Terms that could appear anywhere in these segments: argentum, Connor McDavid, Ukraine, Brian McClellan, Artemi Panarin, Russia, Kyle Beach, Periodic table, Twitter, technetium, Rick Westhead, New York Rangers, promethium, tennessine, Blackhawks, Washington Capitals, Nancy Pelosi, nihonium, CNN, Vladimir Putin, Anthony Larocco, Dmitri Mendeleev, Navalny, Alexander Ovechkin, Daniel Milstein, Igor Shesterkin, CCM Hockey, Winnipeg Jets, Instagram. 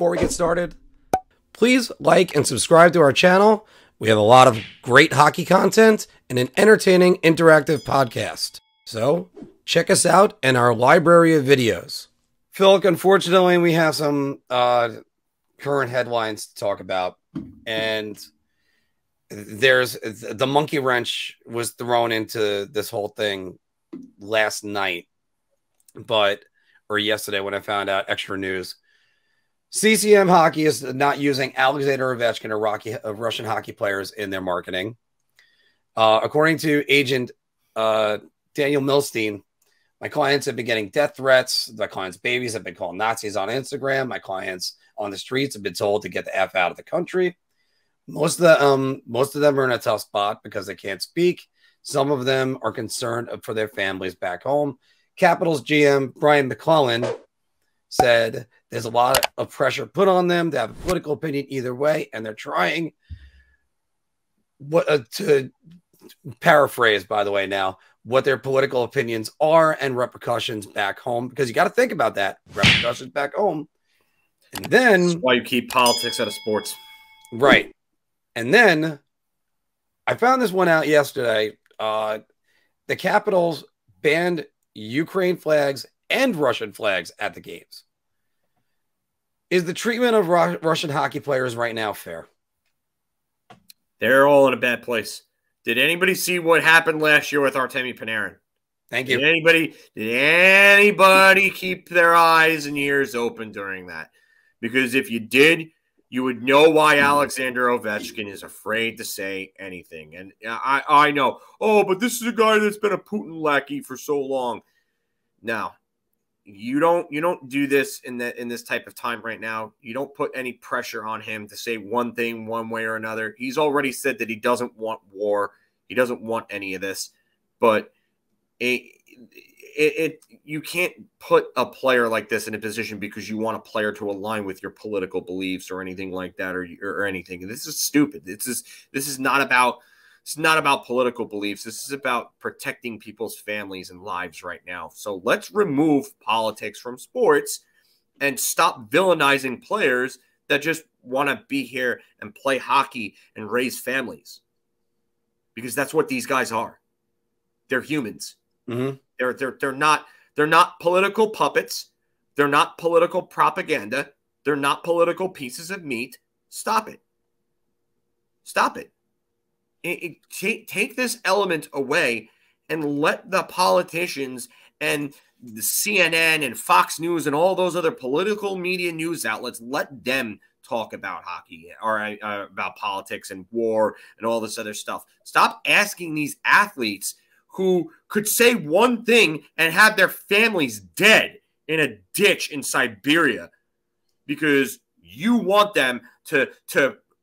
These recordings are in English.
before we get started, please like and subscribe to our channel. We have a lot of great hockey content and an entertaining interactive podcast. So check us out and our library of videos. Phil, unfortunately, we have some current headlines to talk about, and there's the monkey wrench was thrown into this whole thing last night, or yesterday when I found out extra news. CCM Hockey is not using Alexander Ovechkin or Russian hockey players in their marketing. According to agent Daniel Milstein, my clients have been getting death threats. My clients' babies have been called Nazis on Instagram. My clients on the streets have been told to get the F out of the country. Most of them are in a tough spot because they can't speak. Some of them are concerned for their families back home. Capitals GM Brian McClellan said there's a lot of pressure put on them to have a political opinion either way, and they're trying. To paraphrase, by the way, now, what their political opinions are and repercussions back home, because you got to think about that, repercussions back home. And then... That's why you keep politics out of sports. Right. And then I found this one out yesterday. The Capitals banned Ukraine flags and Russian flags at the games. Is the treatment of Russian hockey players right now fair? They're all in a bad place. Did anybody see what happened last year with Artemi Panarin? Thank you. Did anybody keep their eyes and ears open during that? Because if you did, you would know why Alexander Ovechkin is afraid to say anything. And I know, oh, but this is a guy that's been a Putin lackey for so long. Now, you don't do this in this type of time right now. You don't put any pressure on him to say one thing one way or another. He's already said that he doesn't want war. He doesn't want any of this. But you can't put a player like this in a position because you want a player to align with your political beliefs or anything like that, or anything. This is stupid. It's not about political beliefs. This is about protecting people's families and lives right now. So let's remove politics from sports and stop villainizing players that just want to be here and play hockey and raise families, because that's what these guys are. They're humans. Mm-hmm. They're not political puppets. They're not political propaganda. They're not political pieces of meat. Stop it. Stop it. Take this element away and let the politicians and the CNN and Fox News and all those other political media news outlets, let them talk about hockey or about politics and war and all this other stuff. Stop asking these athletes who could say one thing and have their families dead in a ditch in Siberia because you want them to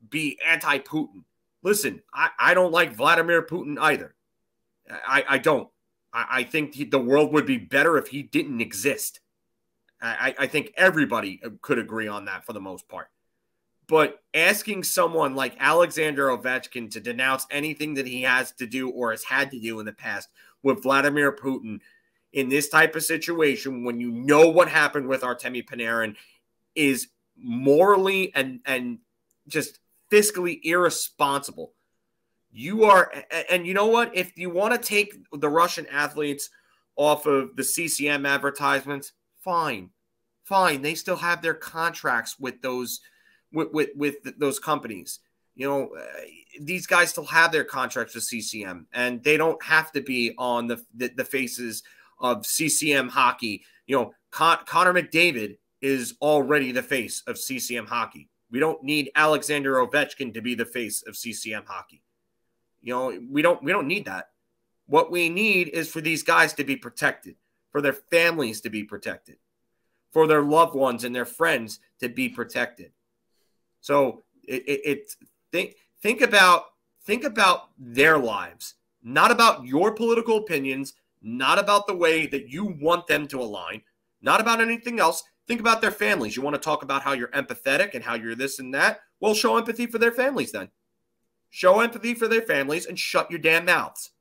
be anti-Putin. Listen, I don't like Vladimir Putin either. I don't. I think the world would be better if he didn't exist. I think everybody could agree on that for the most part. But asking someone like Alexander Ovechkin to denounce anything that he has to do or has had to do in the past with Vladimir Putin in this type of situation, when you know what happened with Artemi Panarin, is morally and just fiscally irresponsible. You are, and you know what? If you want to take the Russian athletes off of the CCM advertisements, fine, fine. They still have their contracts with those with those companies. You know, these guys still have their contracts with CCM, and they don't have to be on the faces of CCM hockey. You know, Connor McDavid is already the face of CCM hockey. We don't need Alexander Ovechkin to be the face of CCM hockey. You know, we don't need that. What we need is for these guys to be protected, for their families to be protected, for their loved ones and their friends to be protected. So think about their lives, not about your political opinions, not about the way that you want them to align, not about anything else. Think about their families. You want to talk about how you're empathetic and how you're this and that? Well, show empathy for their families then. Show empathy for their families and shut your damn mouths.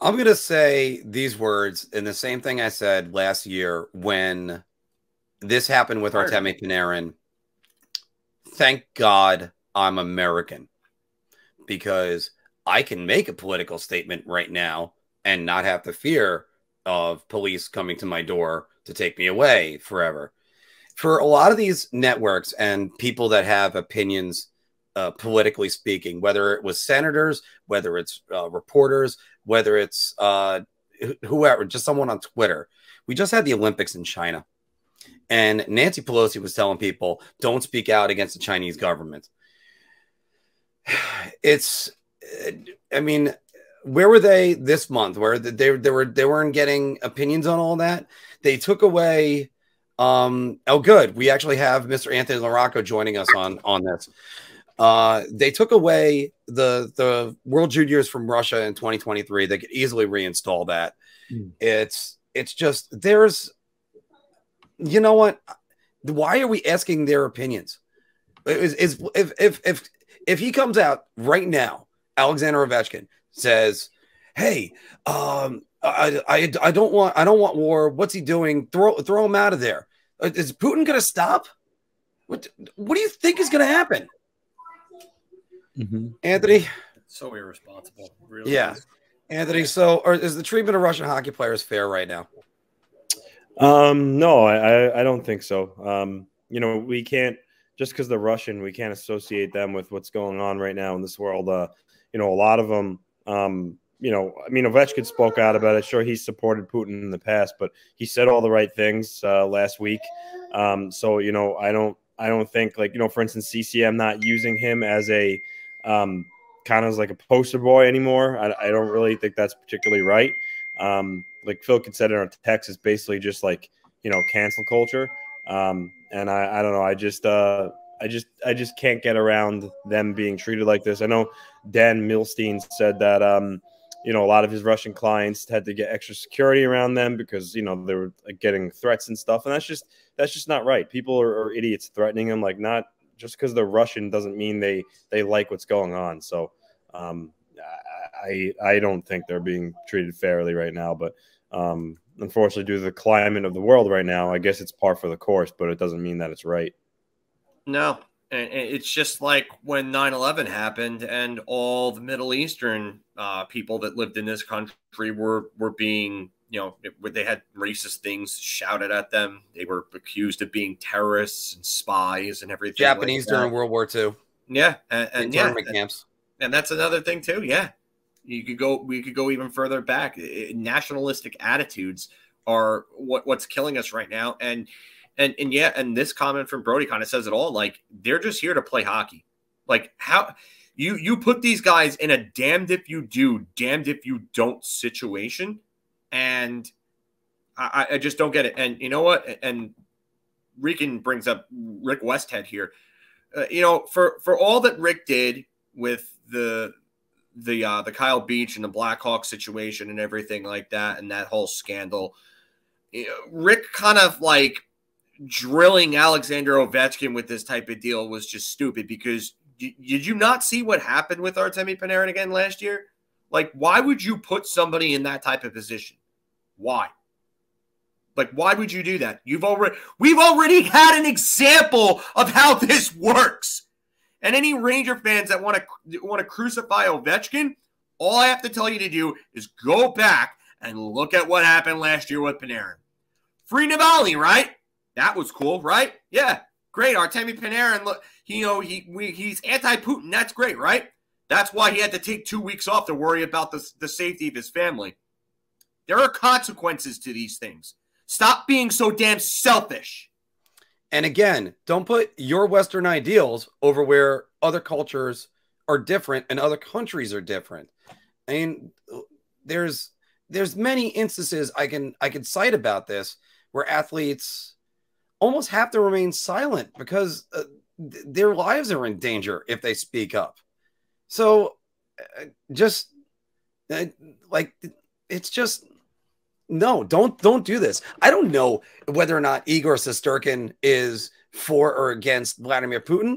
I'm going to say these words in the same thing I said last year when This happened with Artemi Panarin. Thank God I'm American, because I can make a political statement right now and not have the fear of police coming to my door to take me away forever. For a lot of these networks and people that have opinions, politically speaking, whether it was senators, whether it's reporters, whether it's whoever, just someone on Twitter. We just had the Olympics in China, and Nancy Pelosi was telling people, don't speak out against the Chinese government. It's, I mean, where were they this month? Where they weren't getting opinions on all that. They took away. Oh, good. We actually have Mr. Anthony Larocco joining us on this. They took away the World Juniors from Russia in 2023. They could easily reinstall that. Mm. It's just, there's, you know what? Why are we asking their opinions? Is if he comes out right now, Alexander Ovechkin says, "Hey, I don't want war. What's he doing? Throw him out of there." Is Putin going to stop? What do you think is going to happen? Mm-hmm. Anthony, so irresponsible. Really. Yeah. Anthony, so is the treatment of Russian hockey players fair right now? No, I don't think so. You know, we can't, just because they're Russian, we can't associate them with what's going on right now in this world. You know, a lot of them, you know, I mean, Ovechkin spoke out about it. Sure, he supported Putin in the past, but he said all the right things last week. So, you know, I don't think, like, you know, for instance, CCM not using him as a kind of like a poster boy anymore. I don't really think that's particularly right. Like Phil said in our text, it's basically just like, you know, cancel culture. And I don't know. I just can't get around them being treated like this. I know Dan Milstein said that, you know, a lot of his Russian clients had to get extra security around them because, you know, they were like, getting threats and stuff. And that's just not right. People are idiots threatening them. Like, not just because they're Russian doesn't mean they like what's going on. So, I don't think they're being treated fairly right now, but unfortunately, due to the climate of the world right now, I guess it's par for the course, but it doesn't mean that it's right. No, and it's just like when 9/11 happened and all the Middle Eastern people that lived in this country were being, you know, they had racist things shouted at them. They were accused of being terrorists and spies and everything. Japanese like during World War II. Yeah, and internment camps. And that's another thing too. Yeah, you could go. We could go even further back. Nationalistic attitudes are what's killing us right now. And yeah. And this comment from Brody kind of says it all. Like, they're just here to play hockey. Like, how you put these guys in a damned if you do, damned if you don't situation, and I just don't get it. And you know what? And Rican brings up Rick Westhead here. You know, for all that Rick did with the Kyle Beach and the Blackhawks situation and everything like that, and that whole scandal, you know, Rick kind of like drilling Alexander Ovechkin with this type of deal was just stupid, because did you not see what happened with Artemi Panarin again last year? Like, why would you put somebody in that type of position? Why? Like, why would you do that? We've already had an example of how this works. And any Ranger fans that want to crucify Ovechkin, all I have to tell you to do is go back and look at what happened last year with Panarin. Free Navalny, right? That was cool, right? Yeah, great. Artemi Panarin, look, you know, he's anti-Putin. That's great, right? That's why he had to take 2 weeks off to worry about the safety of his family. There are consequences to these things. Stop being so damn selfish. And again, don't put your Western ideals over where other cultures are different and other countries are different. I mean, there's many instances I can cite about this where athletes almost have to remain silent because their lives are in danger if they speak up. So just like, it's just, no, don't do this. I don't know whether or not Igor Shesterkin is for or against Vladimir Putin.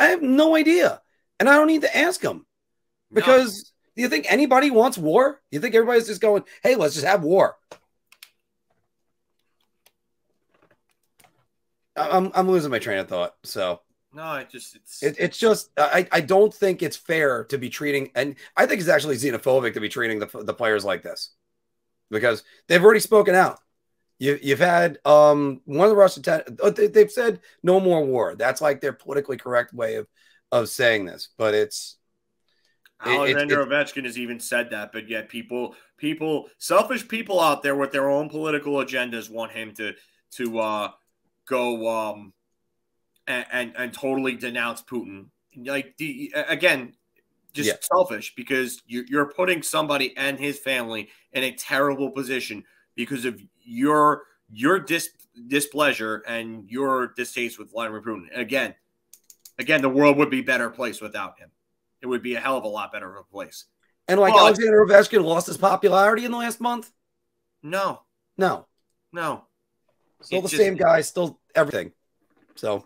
I have no idea. And I don't need to ask him. Because no. Do you think anybody wants war? You think everybody's just going, hey, let's just have war? I'm losing my train of thought. So no, it's just I don't think it's fair to be treating, and I think it's actually xenophobic to be treating the players like this, because they've already spoken out. You've had one of the Russian they've said no more war. That's like their politically correct way of saying this, but it's. Alexander Ovechkin has even said that, but yet people, selfish people out there with their own political agendas want him to go and totally denounce Putin. Like, selfish, because you're putting somebody and his family in a terrible position because of your displeasure and your distaste with Vladimir Putin. Again, the world would be a better place without him. It would be a hell of a lot better of a place. And Alexander Ovechkin lost his popularity in the last month? No. Still the same guy, still everything. So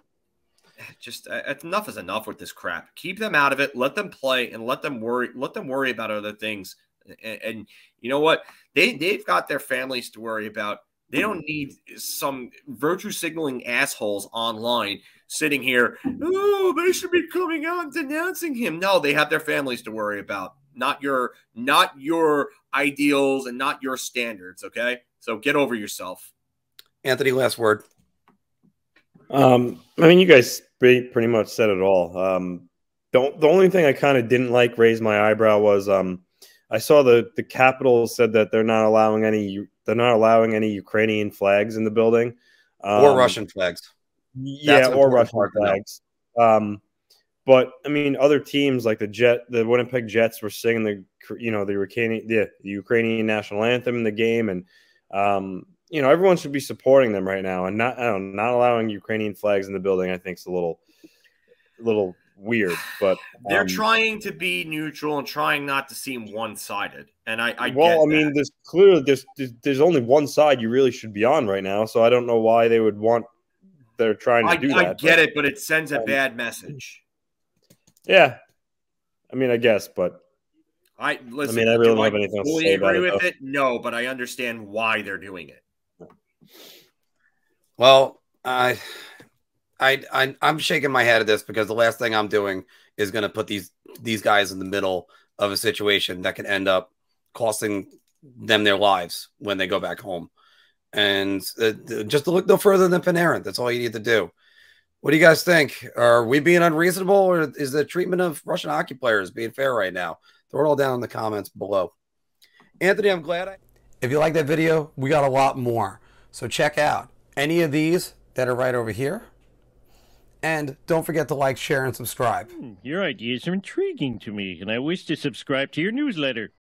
just enough is enough with this crap. Keep them out of it. Let them play and let them worry about other things. And you know what? They've got their families to worry about. They don't need some virtue signaling assholes online sitting here, oh, they should be coming out and denouncing him. No, they have their families to worry about, not your ideals and not your standards, okay? So get over yourself. Anthony, last word. I mean, you guys pretty much said it all. The only thing I kind of didn't like, raise my eyebrow, was I saw the Capitals said that they're not allowing any Ukrainian flags in the building, or Russian flags. Yeah, or Russian flags. But I mean, other teams like the Winnipeg Jets were singing the Ukrainian national anthem in the game, and everyone should be supporting them right now, and not allowing Ukrainian flags in the building. I think it's a little weird, but they're trying to be neutral and trying not to seem one-sided, and I mean there's clearly there's only one side you really should be on right now, so I don't know why they would want they're trying to do that. I get it, but it sends a bad message. Yeah, I mean, I guess, but I mean, I really don't have anything else to say about it. Do you agree with it? No, but I understand why they're doing it. Well, I'm shaking my head at this, because the last thing I'm doing is going to put these guys in the middle of a situation that can end up costing them their lives when they go back home. And just to look no further than Panarin. That's all you need to do. What do you guys think? Are we being unreasonable, or is the treatment of Russian hockey players being fair right now? Throw it all down in the comments below. Anthony, I'm glad if you like that video, we got a lot more. So check out any of these that are right over here. And don't forget to like, share, and subscribe. Your ideas are intriguing to me, and I wish to subscribe to your newsletter.